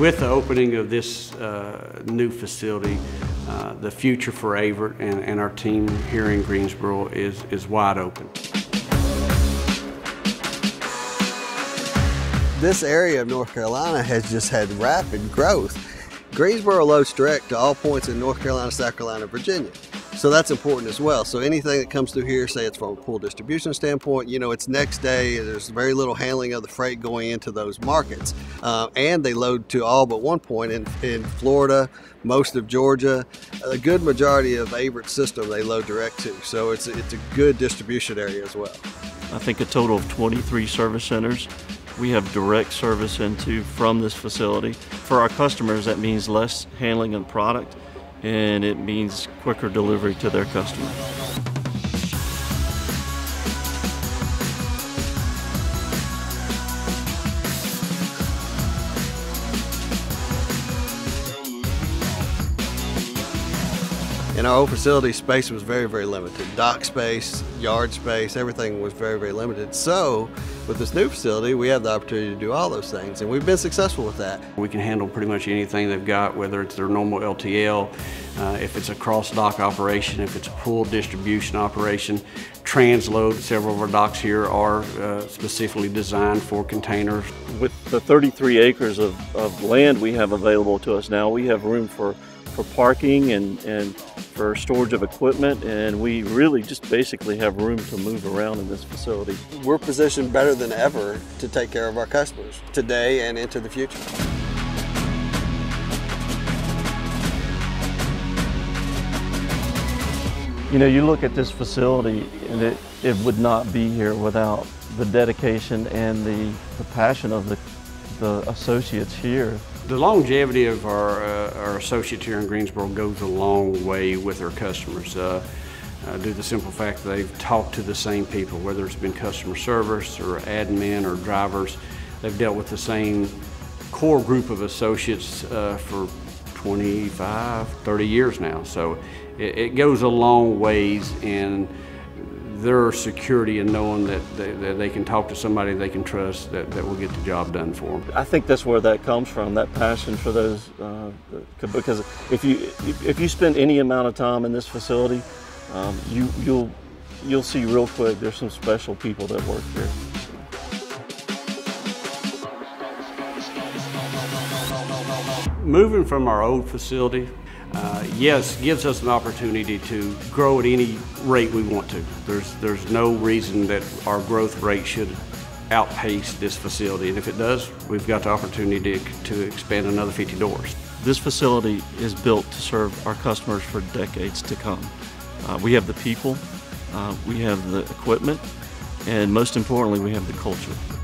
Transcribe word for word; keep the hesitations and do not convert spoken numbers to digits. With the opening of this uh, new facility, uh, the future for Averitt and, and our team here in Greensboro is, is wide open. This area of North Carolina has just had rapid growth. Greensboro loads direct to all points in North Carolina, South Carolina, Virginia. So that's important as well. So anything that comes through here, say it's from a full distribution standpoint, you know, it's next day, there's very little handling of the freight going into those markets. Uh, and they load to all but one point in, in Florida, most of Georgia, a good majority of Averitt's system they load direct to. So it's, it's a good distribution area as well. I think a total of twenty-three service centers. We have direct service into from this facility. For our customers, that means less handling of product, and it means quicker delivery to their customer. In our old facility, space was very, very limited. Dock space, yard space, everything was very, very limited. So with this new facility, we have the opportunity to do all those things, and we've been successful with that. We can handle pretty much anything they've got, whether it's their normal L T L, uh, if it's a cross-dock operation, if it's a pool distribution operation, transload. Several of our docks here are uh, specifically designed for containers. With the thirty-three acres of, of land we have available to us now, we have room for for parking and, and for storage of equipment, and we really just basically have room to move around in this facility. We're positioned better than ever to take care of our customers today and into the future. You know, you look at this facility and it, it would not be here without the dedication and the, the passion of the, the associates here. The longevity of our, uh, our associates here in Greensboro goes a long way with their customers uh, uh, due to the simple fact that they've talked to the same people, whether it's been customer service or admin or drivers. They've dealt with the same core group of associates uh, for twenty-five, thirty years now. So it, it goes a long ways in their security and knowing that they, that they can talk to somebody they can trust that, that will get the job done for them. I think that's where that comes from, that passion for those, uh, because if you if you spend any amount of time in this facility, um, you, you'll, you'll see real quick there's some special people that work here. Moving from our old facility, Uh, yes, gives us an opportunity to grow at any rate we want to. There's, there's no reason that our growth rate should outpace this facility, and if it does, we've got the opportunity to, to expand another fifty doors. This facility is built to serve our customers for decades to come. Uh, we have the people, uh, we have the equipment, and most importantly, we have the culture.